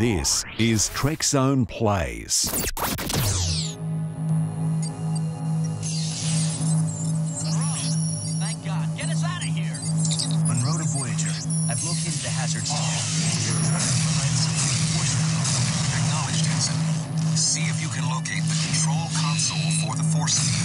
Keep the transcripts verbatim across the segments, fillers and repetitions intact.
This is Trek Zone Plays. Thank God. Get us out of here. Munro to Voyager. I've located the Hazard Team. Acknowledged, Hansen. See if you can locate the control console for the force field.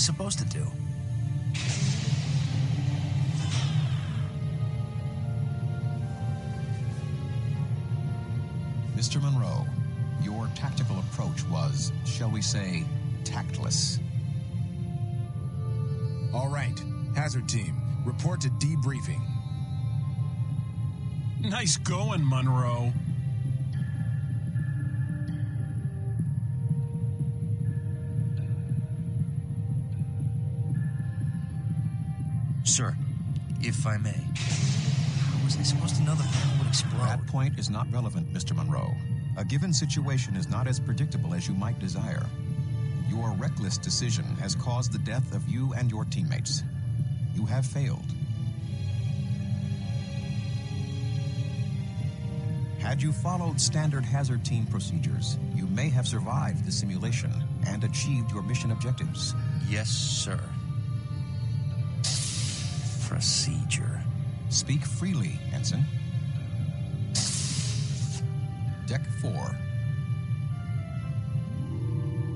Supposed to do? Mister Munro, your tactical approach was, shall we say, tactless. All right. Hazard Team, report to debriefing. Nice going, Munro. Sir, if I may. How was I supposed to know the bomb would explode? That point is not relevant, Mister Munro. A given situation is not as predictable as you might desire. Your reckless decision has caused the death of you and your teammates. You have failed. Had you followed standard Hazard Team procedures, you may have survived the simulation and achieved your mission objectives. Yes, sir. Procedure. Speak freely, Hansen. Deck four.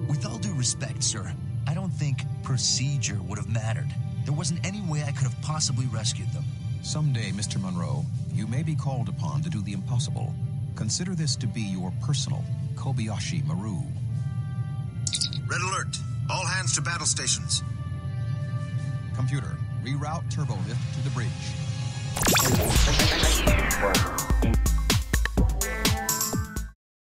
With all due respect, sir, I don't think procedure would have mattered. There wasn't any way I could have possibly rescued them. Someday, Mister Munro, you may be called upon to do the impossible. Consider this to be your personal Kobayashi Maru. Red alert. All hands to battle stations. Computer. Reroute turbolift to the bridge.